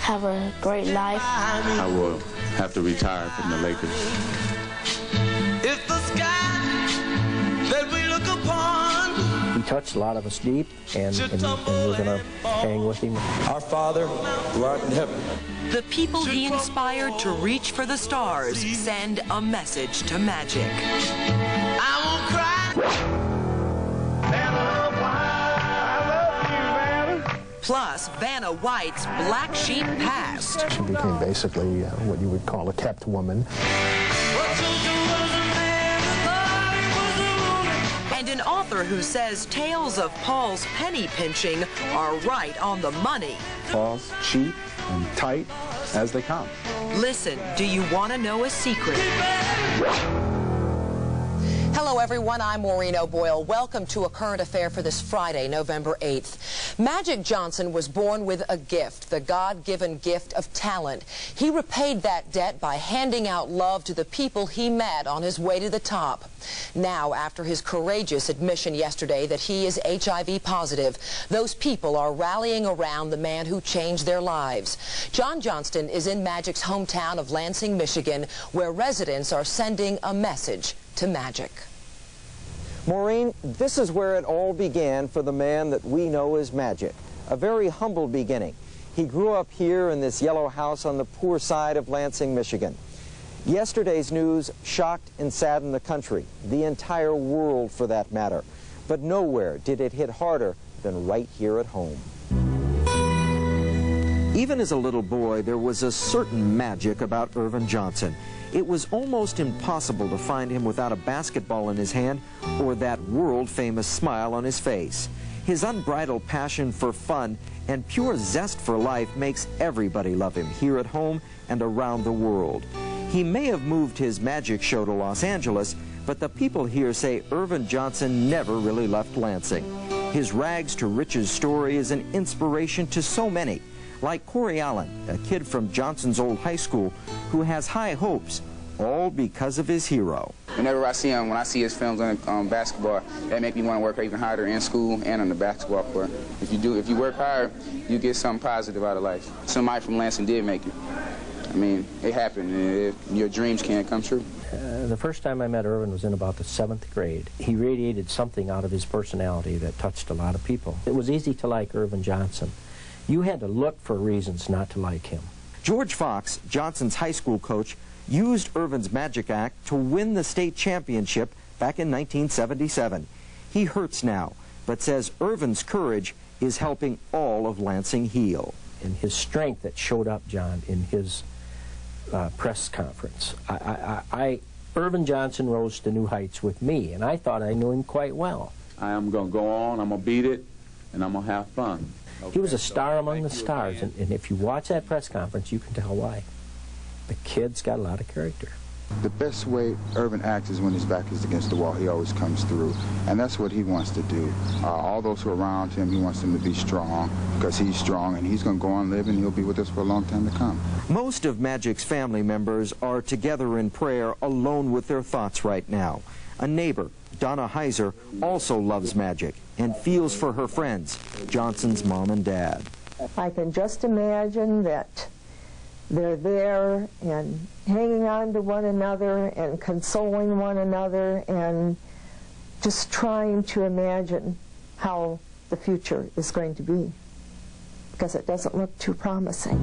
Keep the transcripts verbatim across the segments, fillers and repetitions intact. have a great life. I will have to retire from the Lakers. It's the sky that we look upon. He touched a lot of us deep, and, and, and we're going to hang with him. Our Father, who art in heaven. The people he inspired to reach for the stars send a message to Magic. I won't cry. Plus, Vanna White's black sheep past. She became basically uh, what you would call a kept woman. And an author who says tales of Paul's penny pinching are right on the money. Paul's cheap and tight as they come. Listen, do you want to know a secret? Hello, everyone. I'm Maureen O'Boyle. Welcome to A Current Affair for this Friday, November eighth. Magic Johnson was born with a gift, the God-given gift of talent. He repaid that debt by handing out love to the people he met on his way to the top. Now, after his courageous admission yesterday that he is H I V positive, those people are rallying around the man who changed their lives. John Johnston is in Magic's hometown of Lansing, Michigan, where residents are sending a message to Magic. Maureen, this is where it all began for the man that we know as Magic. A very humble beginning. He grew up here in this yellow house on the poor side of Lansing, Michigan. Yesterday's news shocked and saddened the country, the entire world for that matter. But nowhere did it hit harder than right here at home. Even as a little boy, there was a certain magic about Irvin Johnson. It was almost impossible to find him without a basketball in his hand or that world-famous smile on his face. His unbridled passion for fun and pure zest for life makes everybody love him here at home and around the world. He may have moved his magic show to Los Angeles, but the people here say Irvin Johnson never really left Lansing. His rags-to-riches story is an inspiration to so many. Like Corey Allen, a kid from Johnson's old high school who has high hopes, all because of his hero. Whenever I see him, when I see his films on um, basketball, that make me want to work even harder in school and on the basketball court. If you do, if you work hard, you get something positive out of life. Somebody from Lansing did make it. I mean, it happened. It, your dreams can't come true. Uh, the first time I met Irvin was in about the seventh grade. He radiated something out of his personality that touched a lot of people. It was easy to like Irvin Johnson. You had to look for reasons not to like him. George Fox, Johnson's high school coach, used Irvin's magic act to win the state championship back in nineteen seventy-seven. He hurts now, but says Irvin's courage is helping all of Lansing heal. And his strength that showed up, John, in his uh, press conference. I, I, I, Irvin Johnson rose to new heights with me, and I thought I knew him quite well. I am going to go on, I'm going to beat it, and I'm going to have fun. Okay, he was a star so among the stars, and, and if you watch that press conference, you can tell why. The kid's got a lot of character. The best way Irvin acts is when his back is against the wall. He always comes through, and that's what he wants to do. Uh, all those who are around him, he wants them to be strong, because he's strong, and he's going to go on living. He'll be with us for a long time to come. Most of Magic's family members are together in prayer, alone with their thoughts right now. A neighbor, Donna Heiser, also loves Magic and feels for her friends, Johnson's mom and dad. I can just imagine that they're there and hanging on to one another and consoling one another and just trying to imagine how the future is going to be, because it doesn't look too promising.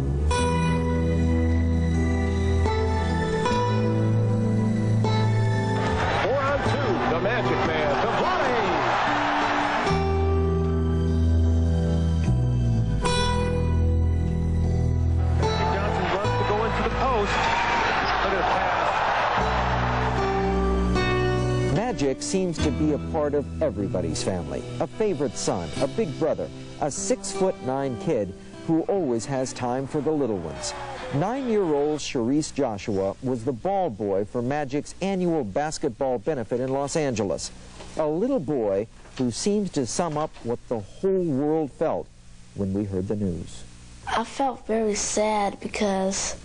Magic seems to be a part of everybody's family. A favorite son, a big brother, a six foot nine kid who always has time for the little ones. Nine-year-old Charisse Joshua was the ball boy for Magic's annual basketball benefit in Los Angeles. A little boy who seems to sum up what the whole world felt when we heard the news. I felt very sad because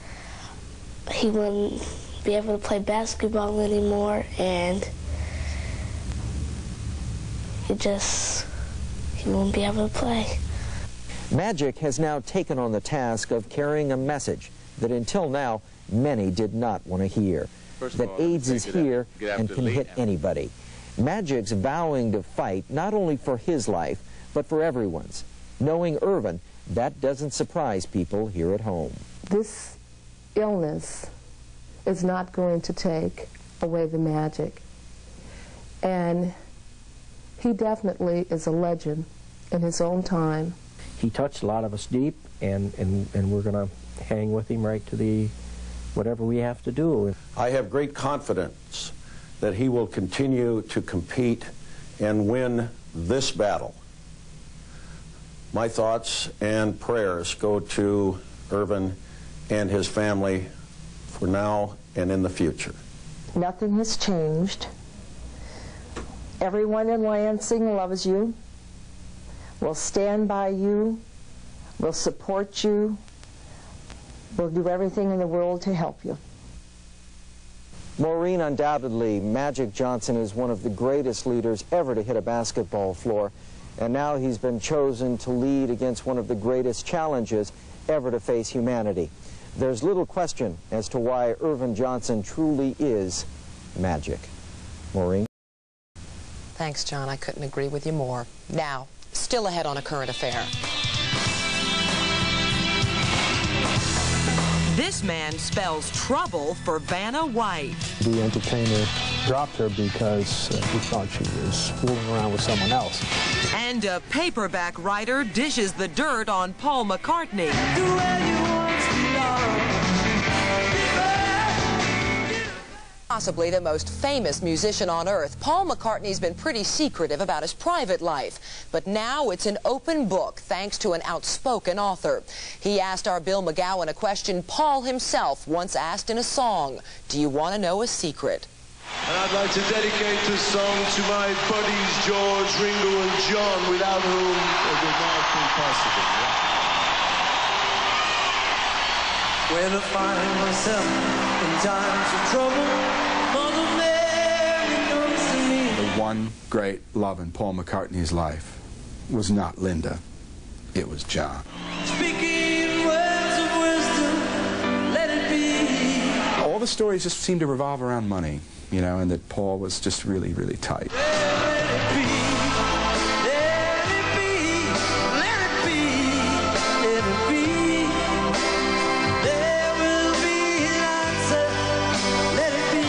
he wouldn't be able to play basketball anymore, and He just, he won't be able to play. Magic has now taken on the task of carrying a message that until now many did not want to hear, that AIDS is here and can hit anybody. Magic's vowing to fight not only for his life, but for everyone's. Knowing Irvin, that doesn't surprise people here at home. This illness is not going to take away the magic. And he definitely is a legend in his own time. He touched a lot of us deep, and, and, and we're going to hang with him right to the whatever we have to do. I have great confidence that he will continue to compete and win this battle. My thoughts and prayers go to Irvin and his family for now and in the future. Nothing has changed. Everyone in Lansing loves you, will stand by you, will support you, will do everything in the world to help you. Maureen, undoubtedly, Magic Johnson is one of the greatest leaders ever to hit a basketball floor. And now he's been chosen to lead against one of the greatest challenges ever to face humanity. There's little question as to why Irvin Johnson truly is magic. Maureen? Thanks, John. I couldn't agree with you more. Now, still ahead on A Current Affair. This man spells trouble for Vanna White. The entertainer dropped her because uh, he thought she was fooling around with someone else. And a paperback writer dishes the dirt on Paul McCartney. Possibly the most famous musician on earth, Paul McCartney's been pretty secretive about his private life. But now it's an open book, thanks to an outspoken author. He asked our Bill McGowan a question Paul himself once asked in a song. Do you want to know a secret? And I'd like to dedicate this song to my buddies George, Ringo, and John, without whom it would not have been possible. When I find myself in times of trouble, one great love in Paul McCartney's life was not Linda, it was John. Speaking words of wisdom, let it be. All the stories just seemed to revolve around money, you know, and that Paul was just really, really tight. Let it be, let it be, let it be, let it be. There will be an answer, let it be.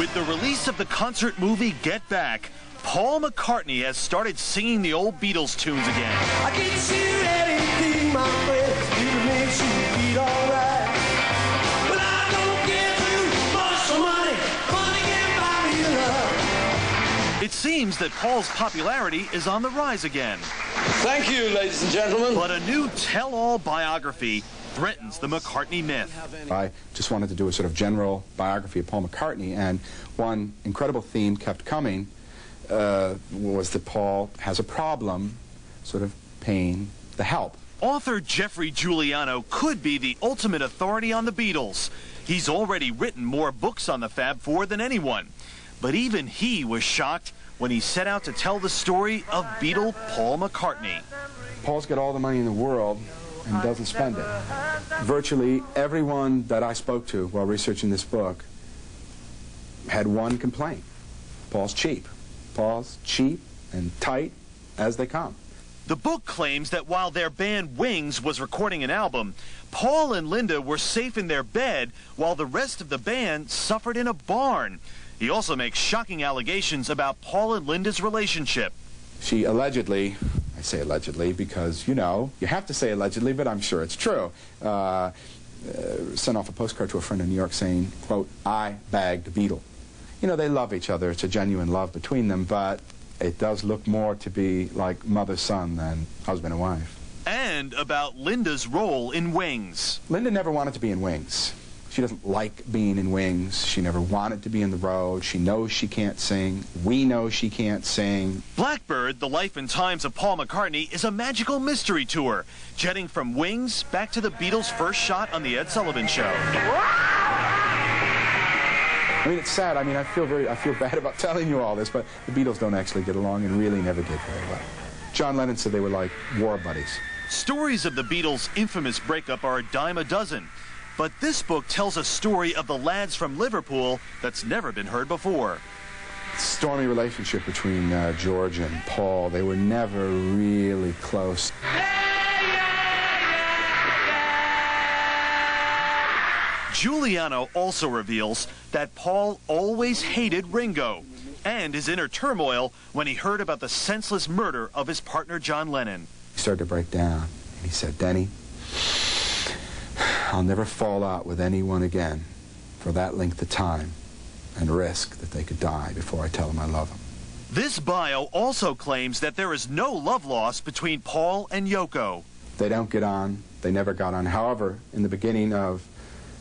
With the release of the concert movie Get Back, Paul McCartney has started singing the old Beatles tunes again. I can see anything, my friend, it makes you feel all right. But I don't get through for some money, money can buy me love. It seems that Paul's popularity is on the rise again. Thank you, ladies and gentlemen. But a new tell-all biography threatens the McCartney myth. I just wanted to do a sort of general biography of Paul McCartney, and one incredible theme kept coming uh, was that Paul has a problem sort of paying the help. Author Geoffrey Giuliano could be the ultimate authority on the Beatles. He's already written more books on the Fab Four than anyone, but even he was shocked when he set out to tell the story of Beatle Paul McCartney. Paul's got all the money in the world and doesn't spend it. Virtually everyone that I spoke to while researching this book had one complaint. Paul's cheap. Paul's cheap and tight as they come. The book claims that while their band Wings was recording an album, Paul and Linda were safe in their bed while the rest of the band suffered in a barn. He also makes shocking allegations about Paul and Linda's relationship. She allegedly... say allegedly because, you know, you have to say allegedly, but I'm sure it's true. Uh, uh, sent off a postcard to a friend in New York saying, quote, I bagged a Beatle. You know, they love each other. It's a genuine love between them, but it does look more to be like mother-son than husband and wife. And about Linda's role in Wings. Linda never wanted to be in Wings. She doesn't like being in Wings. She never wanted to be in the road. She knows she can't sing. We know she can't sing. Blackbird, The Life and Times of Paul McCartney, is a magical mystery tour, jetting from Wings back to the Beatles' first shot on The Ed Sullivan Show. I mean, it's sad. I mean, I feel very, I feel bad about telling you all this, but the Beatles don't actually get along and really never did very well. John Lennon said they were like war buddies. Stories of the Beatles' infamous breakup are a dime a dozen, but this book tells a story of the lads from Liverpool that's never been heard before. Stormy relationship between uh, George and Paul. They were never really close. Giuliano also reveals that Paul always hated Ringo and his inner turmoil when he heard about the senseless murder of his partner John Lennon. He started to break down, and he said, "Denny, I'll never fall out with anyone again for that length of time and risk that they could die before I tell them I love them." This bio also claims that there is no love lost between Paul and Yoko. They don't get on. They never got on. However, in the beginning of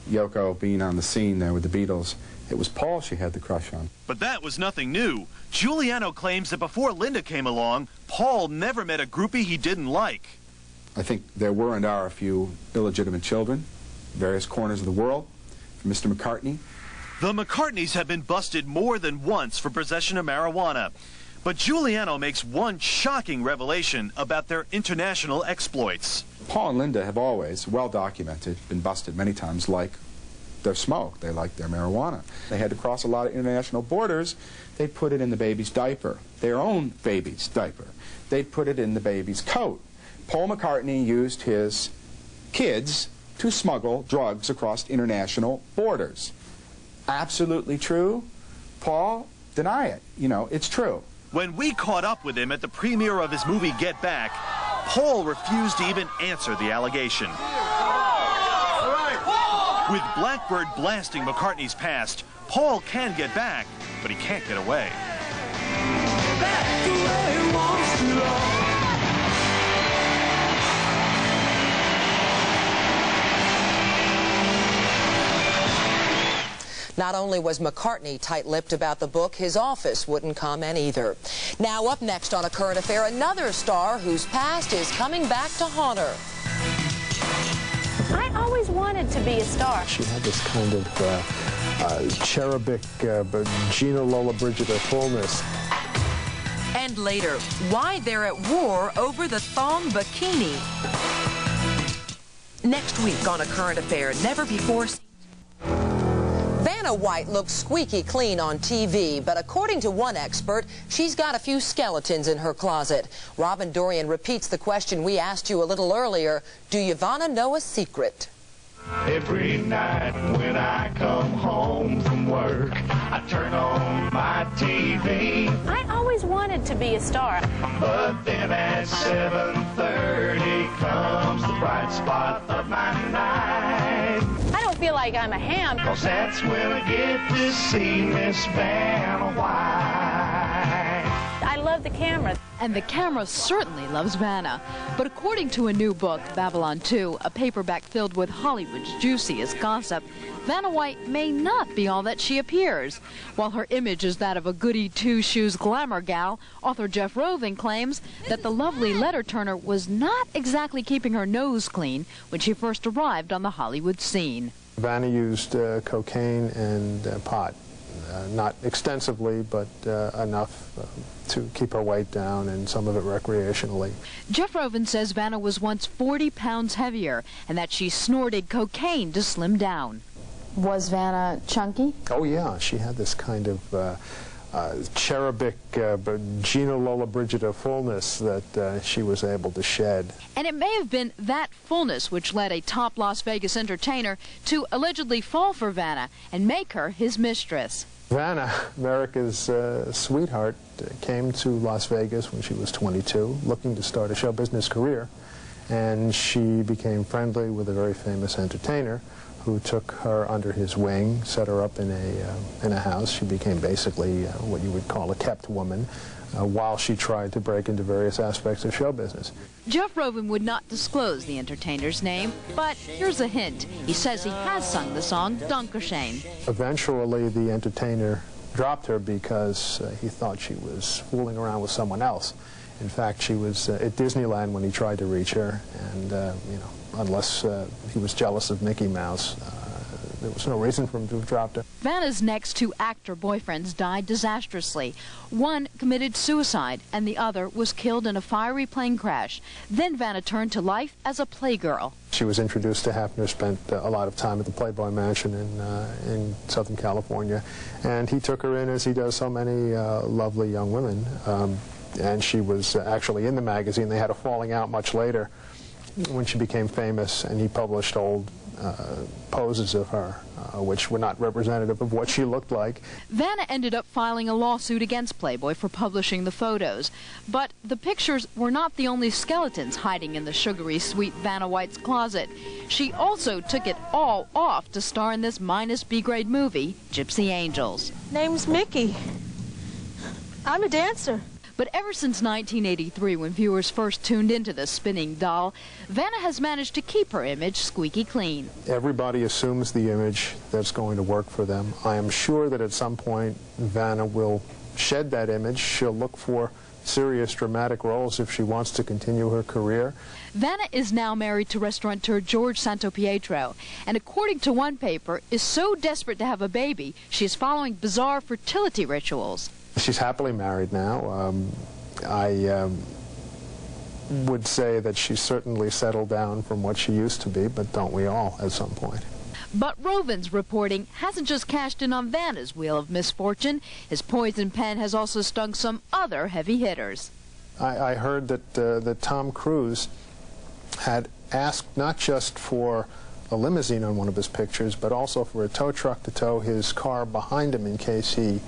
Yoko being on the scene there with the Beatles, it was Paul she had the crush on. But that was nothing new. Giuliano claims that before Linda came along, Paul never met a groupie he didn't like. I think there were and are a few illegitimate children, various corners of the world, from Mister McCartney. The McCartneys have been busted more than once for possession of marijuana. But Giuliano makes one shocking revelation about their international exploits. Paul and Linda have always, well documented, been busted many times, like their smoke. They like their marijuana. They had to cross a lot of international borders. They'd put it in the baby's diaper, their own baby's diaper. They'd put it in the baby's coat. Paul McCartney used his kids to smuggle drugs across international borders. Absolutely true. Paul, deny it. You know, it's true. When we caught up with him at the premiere of his movie Get Back, Paul refused to even answer the allegation. With Blackbird blasting McCartney's past, Paul can get back, but he can't get away. Not only was McCartney tight-lipped about the book, his office wouldn't comment either. Now up next on A Current Affair, another star whose past is coming back to haunt her. I always wanted to be a star. She had this kind of uh, uh, cherubic uh, Gina Lollobrigida fullness. And later, why they're at war over the thong bikini. Next week on A Current Affair, never before seen. Vanna White looks squeaky clean on T V, but according to one expert, she's got a few skeletons in her closet. Robin Dorian repeats the question we asked you a little earlier. Do you, Vanna, know a secret? Every night when I come home from work, I turn on my T V. I always wanted to be a star. But then at seven thirty comes the bright spot of my night. I feel like I'm a ham. 'Cause that's when I get to see Miss Vanna White. I love the camera. And the camera certainly loves Vanna. But according to a new book, Babylon two, a paperback filled with Hollywood's juiciest gossip, Vanna White may not be all that she appears. While her image is that of a goody two-shoes glamour gal, author Jeff Rovin claims that the lovely letter-turner was not exactly keeping her nose clean when she first arrived on the Hollywood scene. Vanna used uh, cocaine and uh, pot, uh, not extensively, but uh, enough uh, to keep her weight down, and some of it recreationally. Jeff Rovin says Vanna was once forty pounds heavier and that she snorted cocaine to slim down. Was Vanna chunky? Oh, yeah. She had this kind of uh, uh, cherubic uh, Gina Lollobrigida fullness that uh, she was able to shed. And it may have been that fullness which led a top Las Vegas entertainer to allegedly fall for Vanna and make her his mistress. Vanna, America's uh, sweetheart, came to Las Vegas when she was twenty-two, looking to start a show business career, and she became friendly with a very famous entertainer who took her under his wing, set her up in a, uh, in a house. She became basically uh, what you would call a kept woman uh, while she tried to break into various aspects of show business. Jeff Rovin would not disclose the entertainer's name, but here's a hint. He says he has sung the song Dankeschön. Eventually, the entertainer dropped her because uh, he thought she was fooling around with someone else. In fact, she was uh, at Disneyland when he tried to reach her, and, uh, you know, unless uh, he was jealous of Mickey Mouse, uh, There was no reason for him to have dropped it. Vanna's next two actor boyfriends died disastrously. One committed suicide, and the other was killed in a fiery plane crash. Then Vanna turned to life as a playgirl. She was introduced to Hafner, spent a lot of time at the Playboy Mansion in, uh, in Southern California, and he took her in, as he does so many uh, lovely young women, um, and she was actually in the magazine. They had a falling out much later when she became famous, and he published old uh, poses of her, uh, which were not representative of what she looked like. Vanna ended up filing a lawsuit against Playboy for publishing the photos, but the pictures were not the only skeletons hiding in the sugary sweet Vanna White's closet. She also took it all off to star in this minus B-grade movie, Gypsy Angels. Name's Mickey. I'm a dancer. But ever since nineteen eighty-three, when viewers first tuned into the spinning doll, Vanna has managed to keep her image squeaky clean. Everybody assumes the image that's going to work for them. I am sure that at some point Vanna will shed that image. She'll look for serious dramatic roles if she wants to continue her career. Vanna is now married to restaurateur George Santo Pietro, and according to one paper, is so desperate to have a baby, she is following bizarre fertility rituals. She's happily married now. Um, I um, would say that she's certainly settled down from what she used to be, but don't we all at some point? But Rovin's reporting hasn't just cashed in on Vanna's wheel of misfortune. His poison pen has also stung some other heavy hitters. I, I heard that, uh, that Tom Cruise had asked not just for a limousine on one of his pictures, but also for a tow truck to tow his car behind him in case he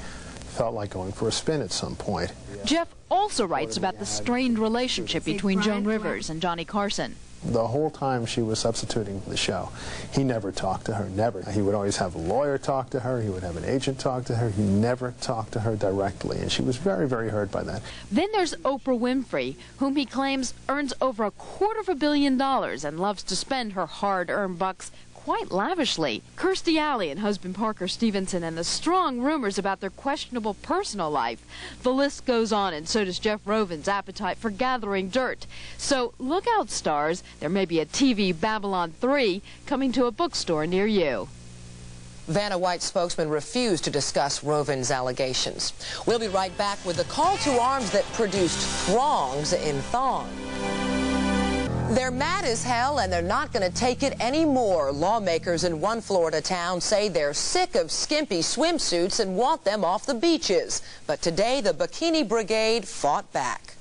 felt like going for a spin at some point. Jeff also writes about the strained relationship between Joan Rivers and Johnny Carson. The whole time she was substituting for the show, he never talked to her, never. He would always have a lawyer talk to her, he would have an agent talk to her, he never talked to her directly, and she was very, very hurt by that. Then there's Oprah Winfrey, whom he claims earns over a quarter of a billion dollars and loves to spend her hard-earned bucks quite lavishly. Kirstie Alley and husband Parker Stevenson, and the strong rumors about their questionable personal life. The list goes on, and so does Jeff Rovin's appetite for gathering dirt. So look out, stars. There may be a T V Babylon three coming to a bookstore near you. Vanna White's spokesman refused to discuss Rovin's allegations. We'll be right back with the call to arms that produced Throngs in Thong. They're mad as hell, and they're not going to take it anymore. Lawmakers in one Florida town say they're sick of skimpy swimsuits and want them off the beaches. But today, the Bikini Brigade fought back.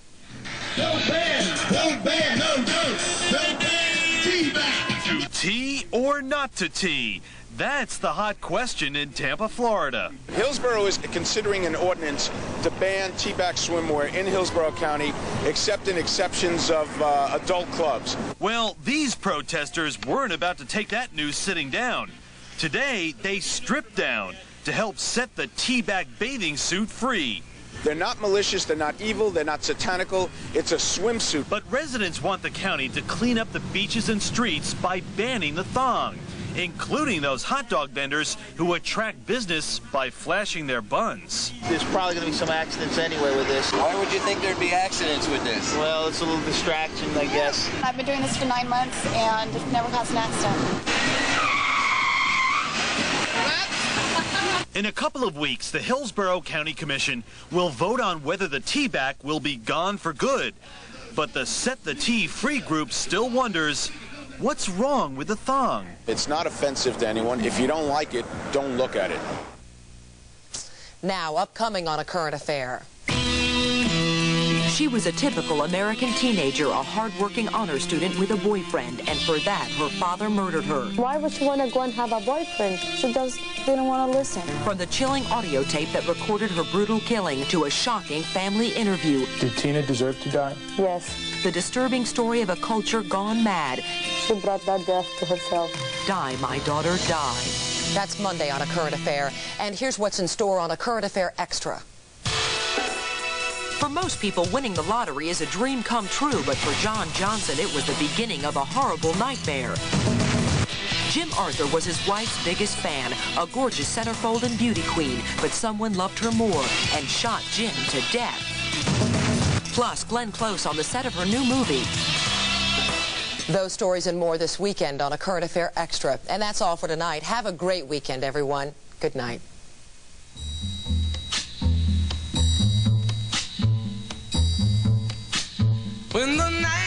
No ban, no ban, no no, no ban, T-Back. To tea or not to tea? That's the hot question in Tampa, Florida. Hillsborough is considering an ordinance to ban T-back swimwear in Hillsborough County, except in exceptions of uh, adult clubs. Well, these protesters weren't about to take that news sitting down. Today, they stripped down to help set the T-back bathing suit free. They're not malicious, they're not evil, they're not satanical. It's a swimsuit. But residents want the county to clean up the beaches and streets by banning the thong, including those hot dog vendors who attract business by flashing their buns. There's probably going to be some accidents anyway with this. Why would you think there'd be accidents with this? Well, it's a little distraction, I guess. I've been doing this for nine months and it's never caused an accident. In a couple of weeks, the Hillsborough County Commission will vote on whether the T-back will be gone for good. But the Set the Tea Free group still wonders, what's wrong with the thong? It's not offensive to anyone. If you don't like it, don't look at it. Now, upcoming on A Current Affair. She was a typical American teenager, a hard-working honor student with a boyfriend, and for that, her father murdered her. Why would she want to go and have a boyfriend? She just didn't want to listen. From the chilling audio tape that recorded her brutal killing to a shocking family interview. Did Tina deserve to die? Yes. The disturbing story of a culture gone mad. She brought that death to herself. Die, my daughter, die. That's Monday on A Current Affair, and here's what's in store on A Current Affair Extra. For most people, winning the lottery is a dream come true, but for John Johnston, it was the beginning of a horrible nightmare. Jim Arthur was his wife's biggest fan, a gorgeous centerfold and beauty queen, but someone loved her more and shot Jim to death. Plus, Glenn Close on the set of her new movie. Those stories and more this weekend on A Current Affair Extra. And that's all for tonight. Have a great weekend, everyone. Good night. When the night